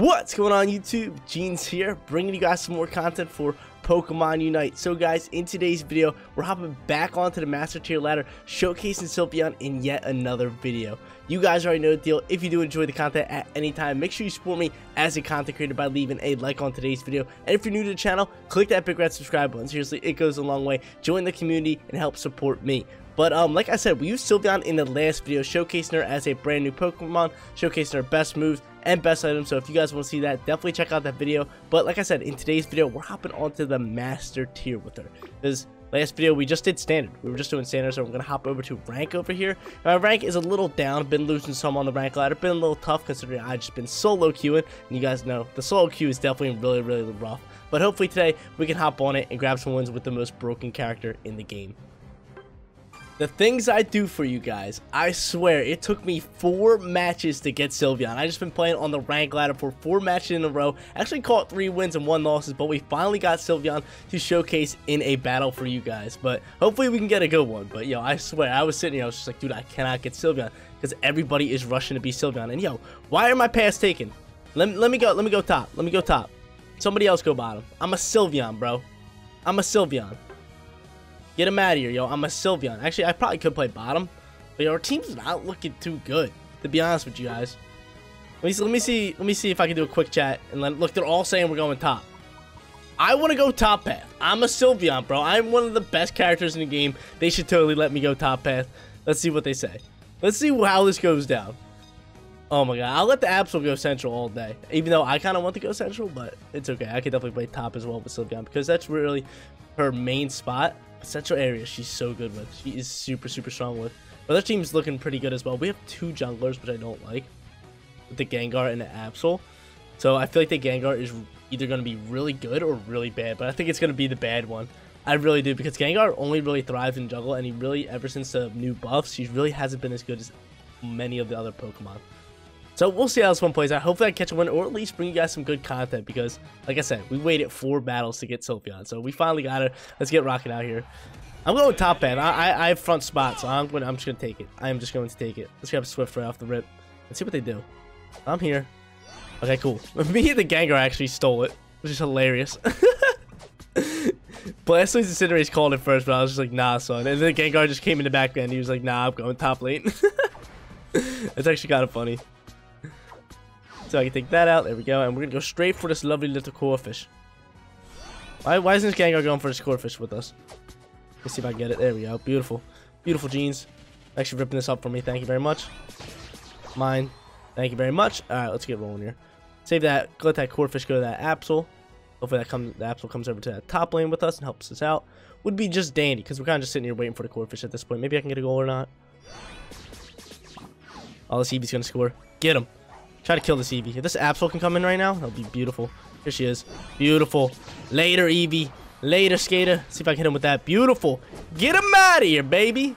What's going on YouTube? Jeans here, bringing you guys some more content for Pokemon Unite. So guys, in today's video, we're hopping back onto the Master Tier ladder, showcasing Sylveon in yet another video. You guys already know the deal. If you do enjoy the content at any time, make sure you support me as a content creator by leaving a like on today's video. And if you're new to the channel, click that big red subscribe button. Seriously, it goes a long way. Join the community and help support me. But like I said, we used Sylveon in the last video, showcasing her as a brand new Pokemon, showcasing her best moves and best items. So if you guys want to see that, definitely check out that video. But like I said, in today's video, we're hopping onto the Master Tier with her. Because last video, we just did Standard. We were just doing Standard, so we're going to hop over to Rank over here. Now, my rank is a little down. Been losing some on the rank ladder. Been a little tough considering I just been solo queuing. And you guys know, the solo queue is definitely really, really rough. But hopefully today, we can hop on it and grab some wins with the most broken character in the game. The things I do for you guys, I swear, it took me 4 matches to get Sylveon. I just been playing on the rank ladder for 4 matches in a row. Actually caught 3 wins and 1 losses, but we finally got Sylveon to showcase in a battle for you guys. But hopefully we can get a good one. But yo, I swear, I was sitting here, I was just like, dude, I cannot get Sylveon because everybody is rushing to be Sylveon. And yo, why are my paths taken? Let me go top. Let me go top. Somebody else go bottom. I'm a Sylveon, bro. I'm a Sylveon. Get him out of here, yo. I'm a Sylveon. Actually, I probably could play bottom, but our team's not looking too good, to be honest with you guys. Let me see if I can do a quick chat. And look, they're all saying we're going top. I want to go top path. I'm a Sylveon, bro. I'm one of the best characters in the game. They should totally let me go top path. Let's see what they say. Let's see how this goes down. Oh my god, I'll let the Absol go central all day, even though I kind of want to go central, but it's okay. I could definitely play top as well with Sylveon because that's really her main spot. Central area, she's so good with. She is super, super strong with. But their team's looking pretty good as well. We have 2 junglers, which I don't like, with the Gengar and the Absol. So I feel like the Gengar is either going to be really good or really bad. But I think it's going to be the bad one. I really do, because Gengar only really thrives in jungle, and he really, ever since the new buffs, he really hasn't been as good as many of the other Pokemon. So we'll see how this one plays out. Hopefully I catch a win, or at least bring you guys some good content, because like I said, we waited 4 battles to get Sylveon, so we finally got her. Let's get rocking out here. I'm going top end. I have front spot, so I'm just going to take it. I am just going to take it. Let's grab Swift right off the rip. Let's see what they do. I'm here. Okay, cool. Me and the Gengar actually stole it, which is hilarious. Blastoise and Cinderace called it first, but I was just like, nah, son. And then the Gengar just came in the back end. He was like, nah, I'm going top lane. It's actually kind of funny. So I can take that out. There we go. And we're going to go straight for this lovely little corefish. Why isn't this Gengar going for this corefish with us? Let's see if I can get it. There we go. Beautiful. Beautiful jeans. Actually ripping this up for me. Thank you very much. Mine. Thank you very much. All right. Let's get rolling here. Save that. Let that corefish go to that Absol. Hopefully the Absol comes over to that top lane with us and helps us out. Would be just dandy because we're kind of just sitting here waiting for the corefish at this point. Maybe I can get a goal or not. Oh, let's see if he's going to score. Get him. Try to kill this Eevee. If this Absol can come in right now, that'll be beautiful. Here she is. Beautiful. Later, Eevee. Later, Skater. See if I can hit him with that. Beautiful. Get him out of here, baby.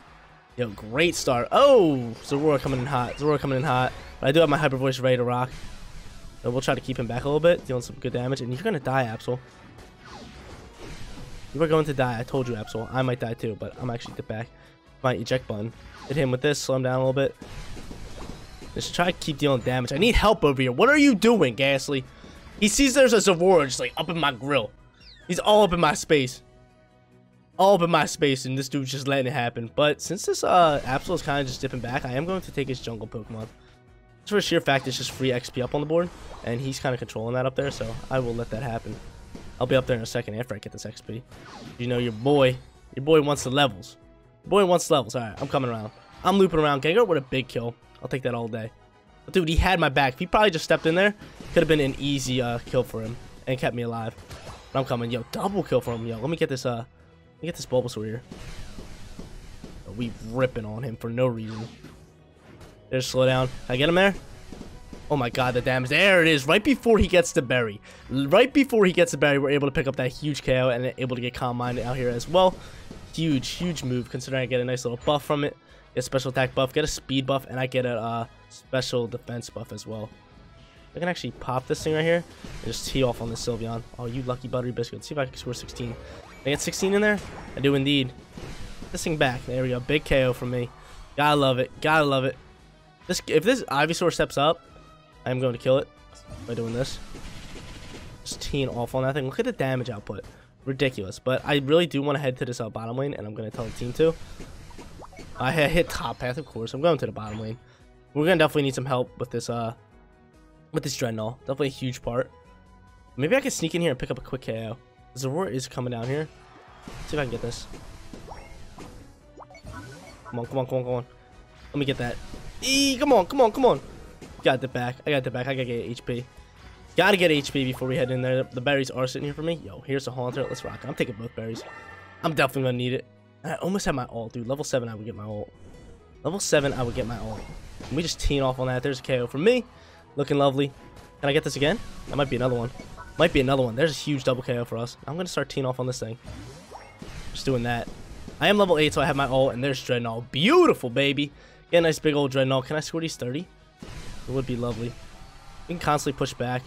Yo, great start. Oh, Zoroark coming in hot. Zoroark coming in hot. But I do have my Hyper Voice ready to rock. So we'll try to keep him back a little bit. Dealing some good damage. And you're going to die, Absol. You are going to die. I told you, Absol. I might die too, but I'm actually get back. My eject button. Hit him with this. Slow him down a little bit. Just try to keep dealing damage. I need help over here. What are you doing, Gastly? He sees there's a Zoroark just like up in my grill. He's all up in my space. All up in my space, and this dude's just letting it happen. But since this Absol is kind of just dipping back, I am going to take his jungle Pokemon. Just for the sheer fact, it's just free XP up on the board, and he's kind of controlling that up there, so I will let that happen. I'll be up there in a second after I get this XP. You know, your boy wants the levels. Your boy wants levels. All right, I'm coming around. I'm looping around. Gengar with a big kill. I'll take that all day. But dude, he had my back. If he probably just stepped in there, could have been an easy kill for him and kept me alive. But I'm coming. Yo, double kill for him. Yo, let me get this Bulbasaur here. Yo, we ripping on him for no reason. There's slow down. Can I get him there? Oh my god, the damage. There it is. Right before he gets the berry. Right before he gets the berry, we're able to pick up that huge KO and able to get Calm Mind out here as well. Huge, huge move considering I get a nice little buff from it. Get a special attack buff, get a speed buff, and I get a special defense buff as well. I can actually pop this thing right here and just tee off on this Sylveon. Oh, you lucky buttery biscuit. Let's see if I can score 16. Can I get 16 in there? I do indeed. This thing back. There we go. Big KO from me. Gotta love it. Gotta love it. If this Ivysaur steps up, I'm going to kill it. by doing this. Just teeing off on that thing. Look at the damage output. Ridiculous. But I really do want to head to this bottom lane, and I'm going to tell the team to. I hit top path, of course. I'm going to the bottom lane. We're going to definitely need some help with this Drednaw. Definitely a huge part. Maybe I can sneak in here and pick up a quick KO. Zoroark is coming down here. Let's see if I can get this. Come on, come on, come on, come on. Let me get that. Eee, come on, come on, come on. Got the back. I got the back. I got to get HP. Got to get HP before we head in there. The berries are sitting here for me. Yo, here's a Haunter. Let's rock it. I'm taking both berries. I'm definitely going to need it. I almost had my ult, dude. Level 7, I would get my ult. Level 7, I would get my ult. And we just teeing off on that. There's a KO for me. Looking lovely. Can I get this again? That might be another one. Might be another one. There's a huge double KO for us. I'm going to start teeing off on this thing. Just doing that. I am level 8, so I have my ult. And there's Drednaw. Beautiful, baby. Get a nice big old Drednaw. Can I score these 30? It would be lovely. We can constantly push back.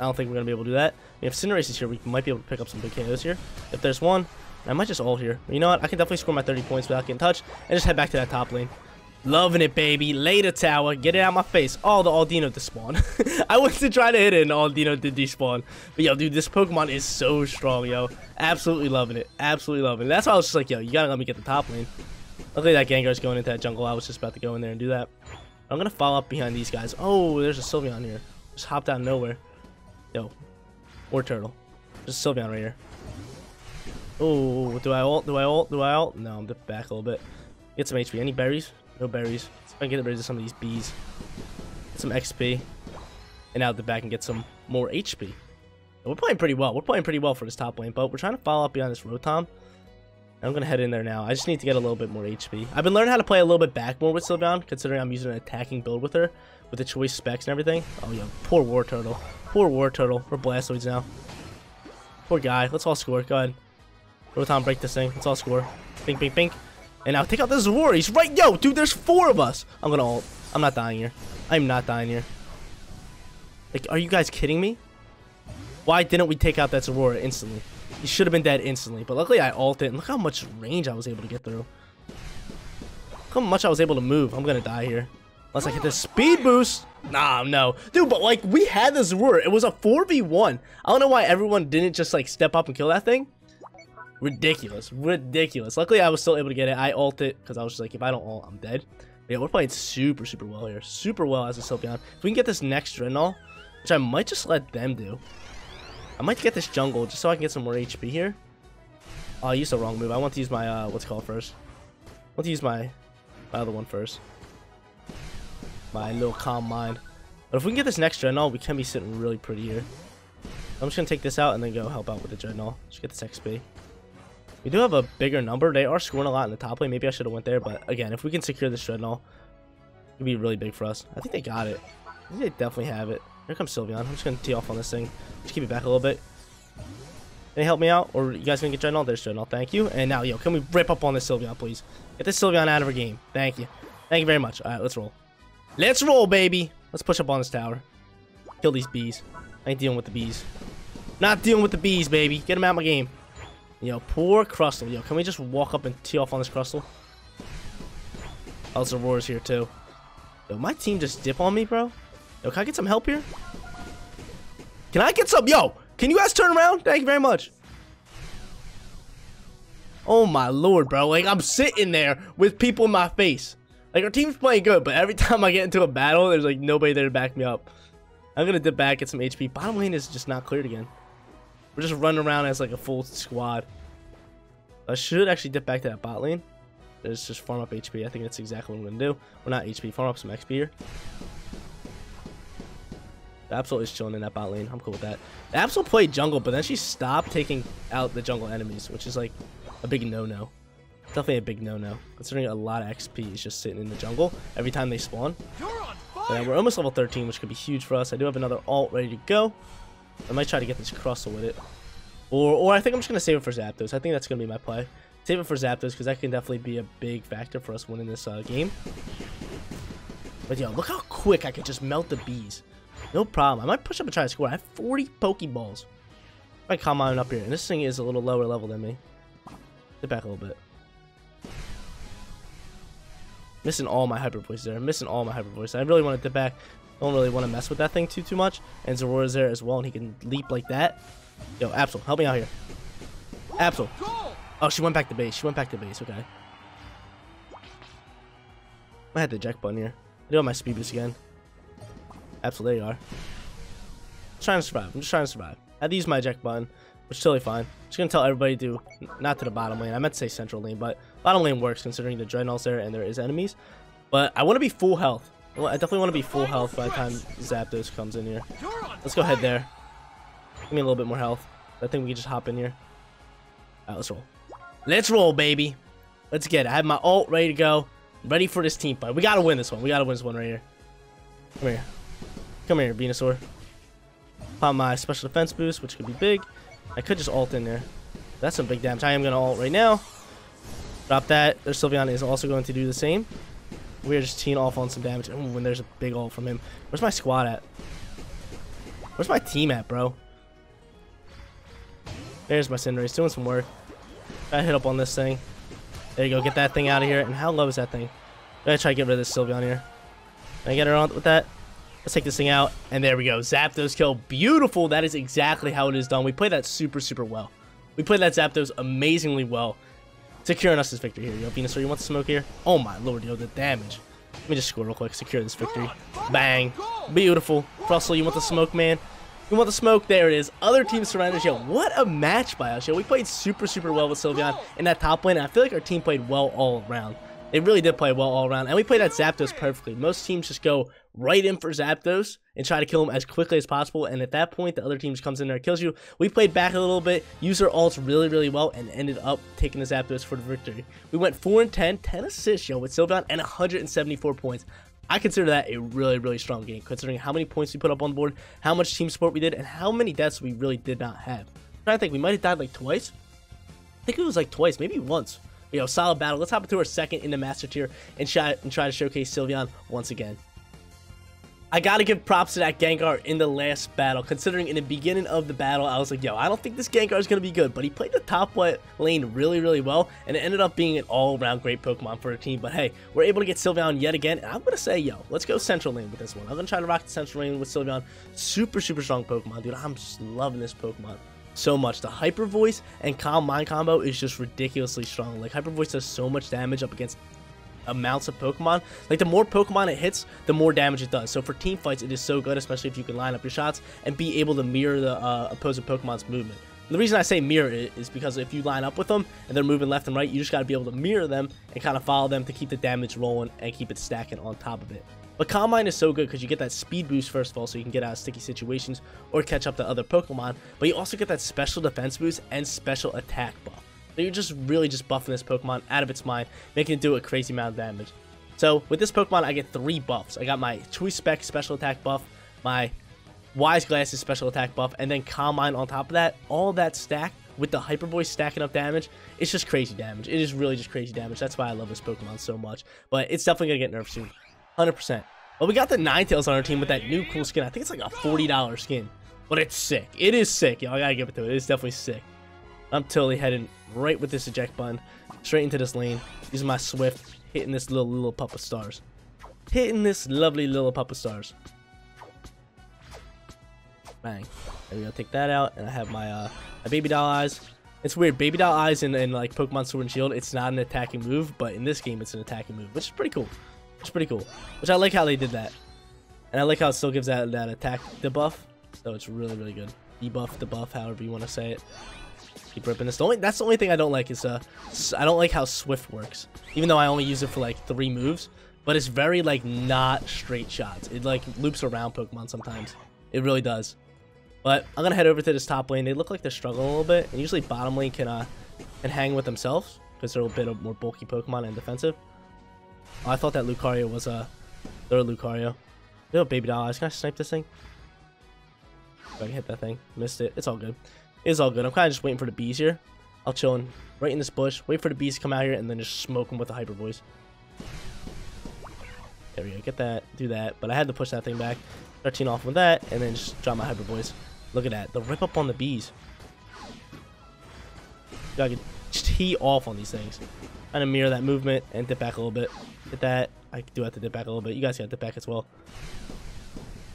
I don't think we're going to be able to do that. I mean, if Cinderace is here, we might be able to pick up some big KOs here. If there's one, I might just ult here. But you know what? I can definitely score my 30 points without getting touched and just head back to that top lane. Loving it, baby. Later, tower. Get it out of my face. Oh, the Aldino despawn. I went to try to hit it, and Aldino did despawn. But, yo, dude, this Pokemon is so strong, yo. Absolutely loving it. Absolutely loving it. That's why I was just like, yo, you got to let me get the top lane. Luckily, that Gengar's going into that jungle. I was just about to go in there and do that. I'm going to follow up behind these guys. Oh, there's a Sylveon here. Just hopped out of nowhere. Yo. Or Turtle. There's a Sylveon right here. Oh, do I ult? Do I ult? Do I ult? No, I'm back a little bit. Get some HP. Any berries? No berries. So I can get rid of some of these bees. Get some XP. And out the back and get some more HP. And we're playing pretty well. We're playing pretty well for this top lane, but we're trying to follow up behind this Rotom. I'm going to head in there now. I just need to get a little bit more HP. I've been learning how to play a little bit back more with Sylveon, considering I'm using an attacking build with her, with the choice specs and everything. Oh, yeah. Poor War Turtle. Poor War Turtle. We're Blastoise now. Poor guy. Let's all score. Go ahead. Rotom, break this thing. Let's all score. Bink, bink, bink. And now take out this Zoroark. He's right. Yo, dude, there's 4 of us. I'm going to ult. I'm not dying here. I'm not dying here. Like, are you guys kidding me? Why didn't we take out that Zoroark instantly? He should have been dead instantly, but luckily I ulted, and look how much range I was able to get through. Look how much I was able to move. I'm gonna die here. Unless I get this speed boost. Nah, no. Dude, but like, we had this word. It was a 4v1. I don't know why everyone didn't just like step up and kill that thing. Ridiculous. Ridiculous. Luckily, I was still able to get it. I ulted, because I was just like, if I don't ult, I'm dead. But yeah, we're playing super, super well here. Super well as a Sylveon. If we can get this next Drednaw, which I might just let them do. I might get this jungle just so I can get some more HP here. Oh, I used the wrong move. I want to use my, what's it called first? I want to use my other one first. My little Calm Mind. But if we can get this next Drednaw, we can be sitting really pretty here. I'm just going to take this out and then go help out with the Drednaw. Just get this XP. We do have a bigger number. They are scoring a lot in the top lane. Maybe I should have went there. But again, if we can secure this Drednaw, it would be really big for us. I think they got it. I think they definitely have it. Here comes Sylveon. I'm just going to tee off on this thing. Just keep it back a little bit. Can you help me out? Or you guys going to get Drednaw? There's Drednaw. Thank you. And now, yo, can we rip up on this Sylveon, please? Get this Sylveon out of her game. Thank you. Thank you very much. All right, let's roll. Let's roll, baby. Let's push up on this tower. Kill these bees. I ain't dealing with the bees. Not dealing with the bees, baby. Get them out of my game. Yo, poor Crustle. Yo, can we just walk up and tee off on this Crustle? Oh, Zoroark's here, too. Yo, my team just dip on me, bro. Yo, can I get some help here? Can I get some? Yo, can you guys turn around? Thank you very much. Oh, my Lord, bro. Like, I'm sitting there with people in my face. Like, our team's playing good, but every time I get into a battle, there's, like, nobody there to back me up. I'm going to dip back, get some HP. Bottom lane is just not cleared again. We're just running around as, like, a full squad. I should actually dip back to that bot lane. Let's just farm up HP. I think that's exactly what I'm going to do. Well, not HP. Farm up some XP here. The Absol is chilling in that bot lane. I'm cool with that. The Absol played jungle, but then she stopped taking out the jungle enemies, which is like a big no-no. Definitely a big no-no. Considering a lot of XP is just sitting in the jungle every time they spawn. And we're almost level 13, which could be huge for us. I do have another ult ready to go. I might try to get this Crustle with it. Or I think I'm just going to save it for Zapdos. I think that's going to be my play. Save it for Zapdos because that can definitely be a big factor for us winning this game. But yo, look how quick I could just melt the bees. No problem. I might push up and try to score. I have 40 Pokeballs. I might calm mine up here. And this thing is a little lower level than me. Get back a little bit. Missing all my Hyper Voice there. Missing all my Hyper Voice. I really want to dip back. I don't really want to mess with that thing too much. And Zoroark is there as well, and he can leap like that. Yo, Absol, help me out here. Absol. Oh, she went back to base. She went back to base. Okay. I had the eject button here. I do have my speed boost again. Absol, there you are. I'm trying to survive. I'm just trying to survive. I had to use my eject button, which is totally fine. Just gonna tell everybody to not to the bottom lane. I meant to say central lane, but bottom lane works considering the Dreadnought's there and there is enemies. But I want to be full health. I definitely want to be full health by the time Zapdos comes in here. Let's go ahead there. Give me a little bit more health. I think we can just hop in here. Alright, let's roll. Let's roll, baby. Let's get it. I have my ult ready to go. I'm ready for this team fight. We gotta win this one. We gotta win this one right here. Come here. Come here, Venusaur. Pop my special defense boost, which could be big. I could just ult in there. That's some big damage. I am gonna ult right now. Drop that. Their Sylveon is also going to do the same. We are just teeing off on some damage. Ooh, and there's a big ult from him. Where's my squad at? Where's my team at, bro? There's my Cinderace doing some work. Try to hit up on this thing. There you go. Get that thing out of here. And how low is that thing? I'm gonna try to get rid of this Sylveon here. Can I get around with that? Let's take this thing out. And there we go. Zapdos kill. Beautiful. That is exactly how it is done. We played that super, super well. We played that Zapdos amazingly well. Securing us this victory here. Yo, Venusaur, you want the smoke here? Oh my lord, yo, the damage. Let me just score real quick. Secure this victory. Bang. Beautiful. Crustle, you want the smoke, man? You want the smoke? There it is. Other team surrenders. Yo, what a match by us. Yo, we played super, super well with Sylveon in that top lane. And I feel like our team played well all around. They really did play well all around. And we played that Zapdos perfectly. Most teams just go right in for Zapdos and try to kill him as quickly as possible. And at that point, the other team just comes in there and kills you. We played back a little bit, used our ults really, really well, and ended up taking the Zapdos for the victory. We went 4-10, 10 assists, yo, with Sylveon and 174 points. I consider that a really, really strong game, considering how many points we put up on the board, how much team support we did, and how many deaths we really did not have. I think we might have died like twice. I think it was like twice, maybe once. You know, solid battle. Let's hop into our second in the Master Tier and try to showcase Sylveon once again. I gotta give props to that Gengar in the last battle, considering in the beginning of the battle, I was like, yo, I don't think this Gengar is gonna be good, but he played the top lane really, really well, and it ended up being an all-around great Pokemon for the team. But hey, we're able to get Sylveon yet again, and I'm gonna say, yo, let's go central lane with this one. I'm gonna try to rock the central lane with Sylveon. Super, super strong Pokemon, dude. I'm just loving this Pokemon so much. The Hyper Voice and Calm Mind combo is just ridiculously strong. Like, Hyper Voice does so much damage up against amounts of Pokemon. Like, the more Pokemon it hits, the more damage it does. So for team fights, it is so good, especially if you can line up your shots and be able to mirror the opposing Pokemon's movement. And the reason I say mirror it is because if you line up with them and they're moving left and right, you just got to be able to mirror them and kind of follow them to keep the damage rolling and keep it stacking on top of it. But Calm Mind is so good because you get that speed boost first of all, so you can get out of sticky situations or catch up to other Pokemon. But you also get that special defense boost and special attack buff. So you're just really just buffing this Pokemon out of its mind, making it do a crazy amount of damage. So with this Pokemon, I get 3 buffs. I got my Choice Specs special attack buff, my Wise Glasses special attack buff, and then Calm Mind on top of that. All that stacked with the Hyper Voice stacking up damage, it's just crazy damage. It is really just crazy damage. That's why I love this Pokemon so much. But it's definitely going to get nerfed soon. 100%. But we got the Ninetales on our team with that new cool skin. I think it's like a $40 skin. But it's sick. It is sick. Y'all gotta give it to it. It's definitely sick. I'm totally heading right with this eject button. Straight into this lane. Using my Swift. Hitting this little pup of stars. Hitting this lovely little pup of stars. Bang. There we go. Take that out. And I have my, my Baby Doll Eyes. It's weird. Baby Doll Eyes in like Pokemon Sword and Shield, it's not an attacking move. But in this game, it's an attacking move. Which is pretty cool. It's pretty cool, which I like how they did that, and I like how it still gives that attack debuff, so it's really, really good. Debuff, debuff, however you want to say it. Keep ripping this. That's the only thing I don't like is I don't like how Swift works, even though I only use it for like 3 moves, but it's very like not straight shots. It like loops around Pokemon sometimes. It really does. But I'm gonna head over to this top lane. They look like they're struggling a little bit, and usually bottom lane can hang with themselves because they're a bit of more bulky Pokemon and defensive. Oh, I thought that Lucario was a third Lucario. Yo, Baby Doll Eyes. Can I snipe this thing? I can hit that thing. Missed it. It's all good. It's all good. I'm kind of just waiting for the bees here. I'll chill in right in this bush. Wait for the bees to come out here and then just smoke them with the Hyper Voice. There we go. Get that. Do that. But I had to push that thing back. 13 off with that and then just drop my Hyper Voice. Look at that. The rip up on the bees. Yo, I can tee off on these things. Kind of mirror that movement and dip back a little bit. Get that. I do have to dip back a little bit. You guys got to dip back as well.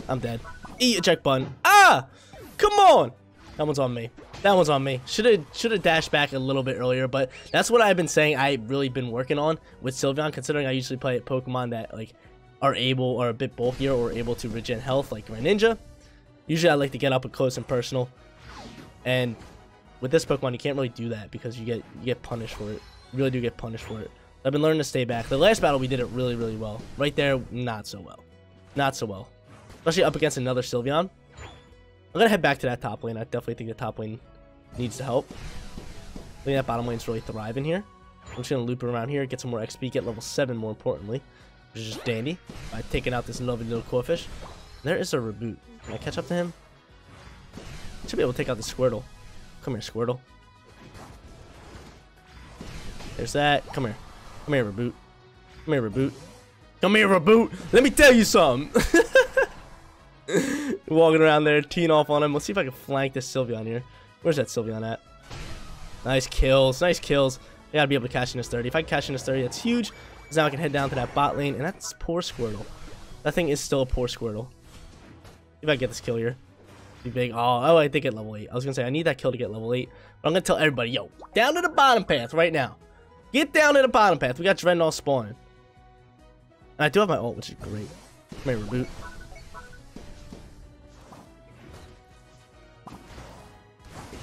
I'm dead. Eject button. Ah! Come on! That one's on me. That one's on me. Should have dashed back a little bit earlier, but that's what I've been saying I've really been working on with Sylveon, considering I usually play Pokemon that like are able or a bit bulkier or able to regen health like Greninja. Usually I like to get up and close and personal. And with this Pokemon you can't really do that because you get punished for it. You really do get punished for it. I've been learning to stay back. The last battle we did it really, really well. Right there, not so well. Not so well. Especially up against another Sylveon. I'm going to head back to that top lane. I definitely think the top lane needs to help. I think that bottom lane's really thriving here. I'm just going to loop around here, get some more XP, get level 7 more importantly. Which is just dandy. By taking out this lovely little Coilfish. There is a Reboot. Can I catch up to him? Should be able to take out the Squirtle. Come here, Squirtle. There's that. Come here. Come here, Reboot. Come here, Reboot. Come here, Reboot. Let me tell you something. Walking around there, teeing off on him. Let's see if I can flank this Sylveon here. Where's that Sylveon at? Nice kills. Nice kills. I gotta be able to cash in his 30. If I can cash in his 30, that's huge. Because now I can head down to that bot lane. And that's poor Squirtle. That thing is still a poor Squirtle. If I get this kill here. Be big. Oh, I did get level 8. I was gonna say, I need that kill to get level 8. But I'm gonna tell everybody, yo, down to the bottom path right now. Get down to the bottom path. We got Drednaw spawning. And I do have my ult, which is great. Come here, Reboot.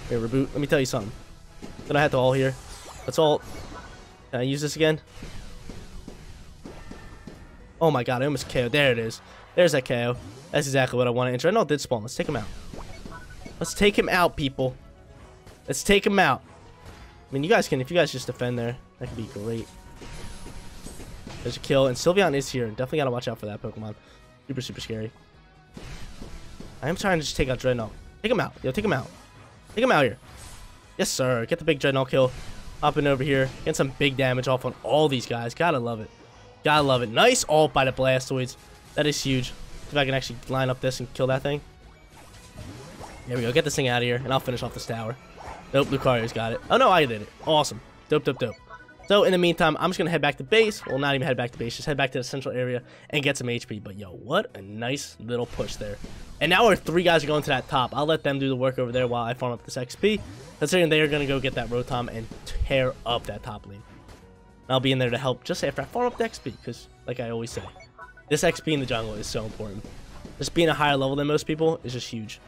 Hey, Reboot, let me tell you something. Then I had to ult here. Let's ult. Can I use this again? Oh my god, I almost KO'd. There it is. There's that KO. That's exactly what I wanted. And Drednaw did spawn. Let's take him out. Let's take him out, people. Let's take him out. I mean, you guys can, if you guys just defend there, that could be great. There's a kill. And Sylveon is here. Definitely gotta watch out for that Pokemon. Super, super scary. I am trying to just take out Drednaw. Take him out. Yo, take him out. Take him out here. Yes, sir. Get the big Drednaw kill. Hopping over here. Get some big damage off on all these guys. Gotta love it. Gotta love it. Nice ult by the Blastoise. That is huge. If I can actually line up this and kill that thing. There we go. Get this thing out of here. And I'll finish off this tower. Nope. Lucario's got it. Oh, no. I did it. Awesome. Dope, dope, dope. So, in the meantime, I'm just going to head back to base. Well, not even head back to base. Just head back to the central area and get some HP. But, yo, what a nice little push there. And now our three guys are going to that top. I'll let them do the work over there while I farm up this XP. Considering they are going to go get that Rotom and tear up that top lane. I'll be in there to help just after I farm up the XP. Because, like I always say, this XP in the jungle is so important. Just being a higher level than most people is just huge.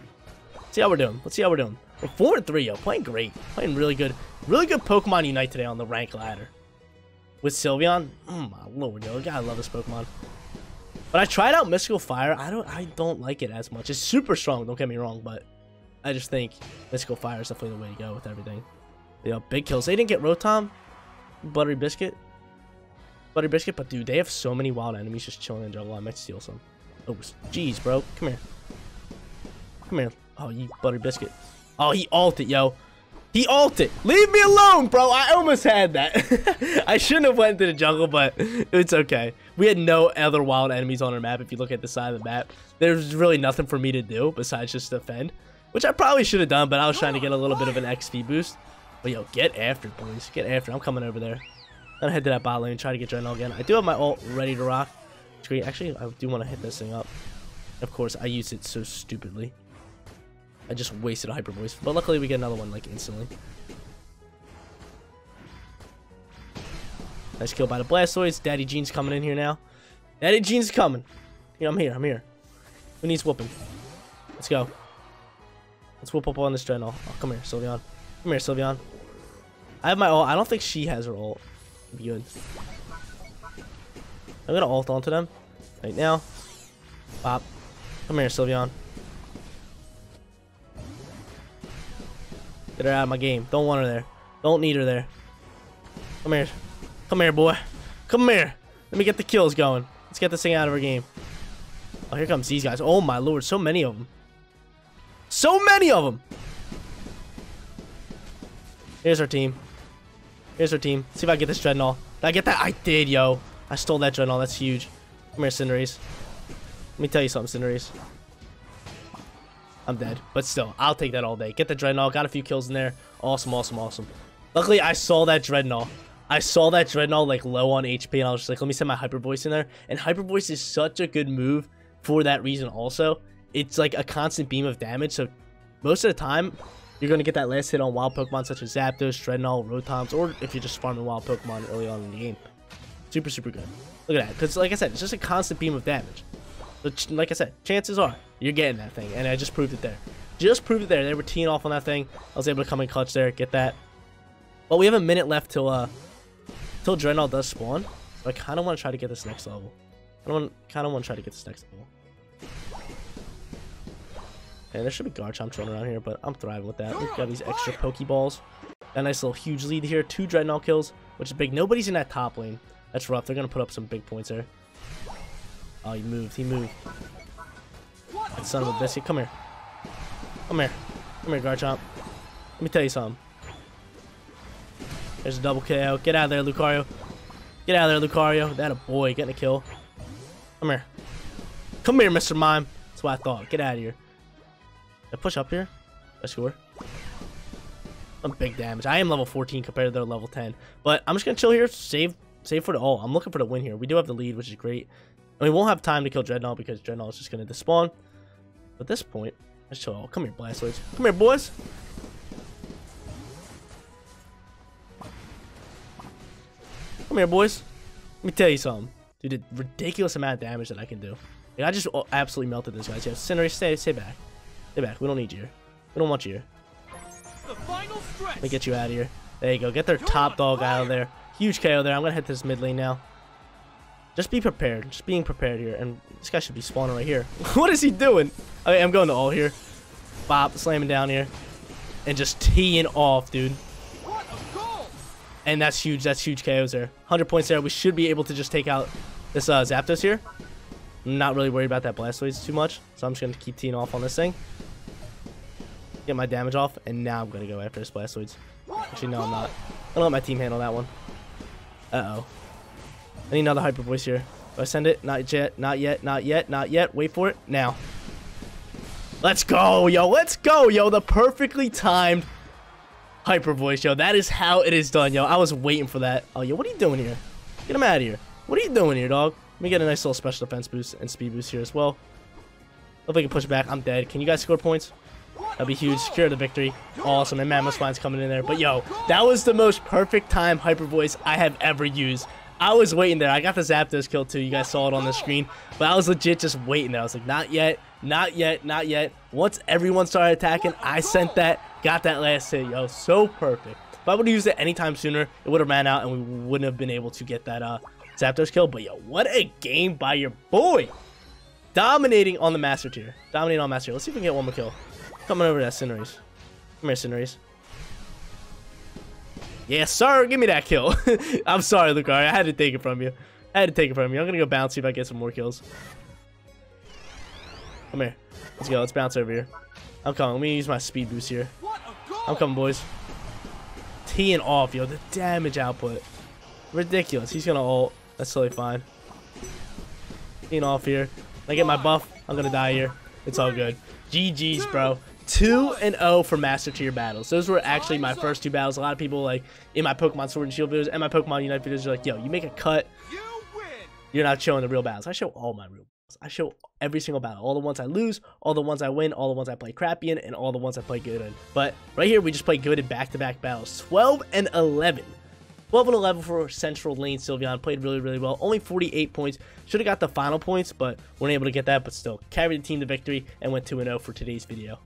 Let's see how we're doing. Let's see how we're doing. We're 4-3, yo. Playing great. Playing really good. Really good Pokemon Unite today on the rank ladder. With Sylveon. Oh my lord, yo. Gotta love this Pokemon. But I tried out Mystical Fire. I don't like it as much. It's super strong, don't get me wrong, but I just think Mystical Fire is definitely the way to go with everything. Yo, big kills. They didn't get Rotom. Buttery Biscuit. Buttery Biscuit, but dude, they have so many wild enemies just chilling in the jungle. I might steal some. Oh, jeez, bro. Come here. Come here. Oh, you Buttery Biscuit. Oh, he ulted, yo. He ulted. Leave me alone, bro. I almost had that. I shouldn't have went to the jungle, but it's okay. We had no other wild enemies on our map. If you look at the side of the map, there's really nothing for me to do besides just defend, which I probably should have done, but I was trying to get a little bit of an XP boost. But yo, get after it, boys. Get after it. I'm coming over there. I'm gonna head to that bot lane and try to get Drednaw again. I do have my ult ready to rock. Actually, I do want to hit this thing up. Of course, I used it so stupidly. I just wasted a Hyper Voice, but luckily we get another one like instantly. Nice kill by the Blastoise. Daddy Gene's coming in here now. Daddy Gene's coming. Yeah, I'm here. I'm here. Who needs whooping? Let's go. Let's whoop up on this Drednaw. Oh, come here, Sylveon. Come here, Sylveon. I have my ult. I don't think she has her ult. Be good. I'm gonna ult onto them right now. Pop. Come here, Sylveon. Get her out of my game. Don't want her there. Don't need her there. Come here. Come here, boy. Come here. Let me get the kills going. Let's get this thing out of her game. Oh, here comes these guys. Oh, my lord. So many of them. So many of them. Here's our team. Here's our team. Let's see if I can get this Drednaw. Did I get that? I did, yo. I stole that Drednaw. That's huge. Come here, Cinderace. Let me tell you something, Cinderace. I'm dead, but still, I'll take that all day. Get the Drednaw, got a few kills in there. Awesome, awesome, awesome. Luckily, I saw that Drednaw. I saw that Drednaw like low on HP, and I was just like, let me send my Hyper Voice in there. And Hyper Voice is such a good move for that reason also. It's like a constant beam of damage, so most of the time you're going to get that last hit on wild Pokemon such as Zapdos, Drednaw, Rotoms, or if you're just farming wild Pokemon early on in the game. Super, super good. Look at that, because like I said, it's just a constant beam of damage. But like I said, chances are you're getting that thing, and I just proved it there. Just proved it there. They were teeing off on that thing. I was able to come in clutch there, get that. But we have a minute left till Drednaw does spawn. So I kind of want to try to get this next level. And there should be Garchomp running around here, but I'm thriving with that. We've got these extra Pokeballs. That nice little huge lead here. 2 Drednaw kills, which is big. Nobody's in that top lane. That's rough. They're going to put up some big points there. Oh, he moved. That son of a biscuit. Come here. Come here, Garchomp. Let me tell you something. There's a double KO. Get out of there, Lucario. That a boy. Getting a kill. Come here, Mr. Mime. That's what I thought. Get out of here. Did I push up here? I score. Some big damage. I am level 14 compared to their level 10. But I'm just going to chill here. Save for the all. I'm looking for the win here. We do have the lead, which is great. And we won't have time to kill Drednaw because Drednaw is just going to despawn. But at this point, let's chill out. Come here, Blastoise. Come here, boys. Let me tell you something. Dude, the ridiculous amount of damage that I can do. Like, I just absolutely melted this guy. So, Cinderace, stay back. Stay back. We don't need you here. We don't want you here. Let me get you out of here. There you go. Get their top dog out of there. Huge KO there. I'm going to hit this mid lane now. Just be prepared. Just being prepared here. And this guy should be spawning right here. What is he doing? I mean, I'm going to all here. Bop. Slamming down here. And just teeing off, dude. And that's huge. That's huge KOs there. 100 points there. We should be able to just take out this Zapdos here. I'm not really worried about that Blastoise too much. So I'm just going to keep teeing off on this thing. Get my damage off. And now I'm going to go after this Blastoise. Actually, no, I'm not. I'm going to let my team handle that one. Uh-oh. I need another Hyper Voice here. Do I send it? Not yet. Wait for it. Now. Let's go, yo. The perfectly timed Hyper Voice, yo. That is how it is done, yo. I was waiting for that. Oh, yo, what are you doing here? Get him out of here. What are you doing here, dog? Let me get a nice little special defense boost and speed boost here as well. Hope I can push back. I'm dead. Can you guys score points? That'd be huge. Secure the victory. Awesome. And Mammoth Spine's coming in there. But, yo, that was the most perfect time Hyper Voice I have ever used. I was waiting there. I got the Zapdos kill, too. You guys saw it on the screen. But I was legit just waiting there. I was like, not yet. Once everyone started attacking, I sent that. Got that last hit, yo. So perfect. If I would have used it anytime sooner, it would have ran out and we wouldn't have been able to get that Zapdos kill. But yo, what a game by your boy. Dominating on the Master Tier. Let's see if we can get one more kill. Coming over to that Cinderace. Come here, Cinderace. Yes, sir. Give me that kill. I'm sorry, Lucario. I had to take it from you. I'm going to go bounce, see if I get some more kills. Come here. Let's go. Let's bounce over here. I'm coming. Let me use my speed boost here. I'm coming, boys. Teeing off, yo. The damage output. Ridiculous. He's going to ult. That's totally fine. Teeing off here. When I get my buff, I'm going to die here. It's all good. GG's, bro. 2-0 for Master Tier battles. Those were actually my first two battles. A lot of people, like, in my Pokemon Sword and Shield videos and my Pokemon Unite videos, are like, yo, you make a cut, you're not showing the real battles. I show all my real battles. I show every single battle. All the ones I lose, all the ones I win, all the ones I play crappy in, and all the ones I play good in. But right here, we just play good in back-to-back battles. 12 and 11. 12 and 11 for Central Lane Sylveon. Played really, really well. Only 48 points. Should have got the final points, but weren't able to get that. But still, carried the team to victory and went 2-0 for today's video.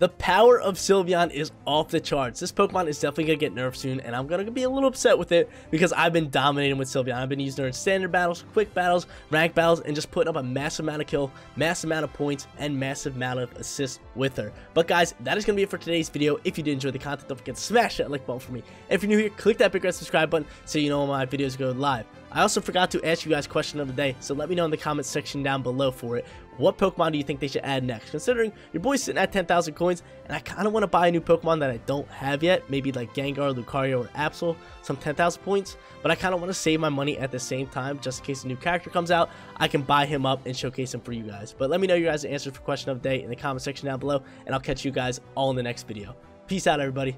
The power of Sylveon is off the charts. This Pokemon is definitely going to get nerfed soon, and I'm going to be a little upset with it because I've been dominating with Sylveon. I've been using her in standard battles, quick battles, rank battles, and just putting up a massive amount of kill, massive amount of points, and massive amount of assists with her. But guys, that is going to be it for today's video. If you did enjoy the content, don't forget to smash that like button for me. And if you're new here, click that big red subscribe button so you know when my videos go live. I also forgot to ask you guys a question of the day, so let me know in the comments section down below for it. What Pokemon do you think they should add next? Considering your boy's sitting at 10,000 coins, and I kind of want to buy a new Pokemon that I don't have yet. Maybe like Gengar, Lucario, or Absol. Some 10,000 points. But I kind of want to save my money at the same time, just in case a new character comes out. I can buy him up and showcase him for you guys. But let me know you guys' answers for question of the day in the comment section down below, and I'll catch you guys all in the next video. Peace out, everybody.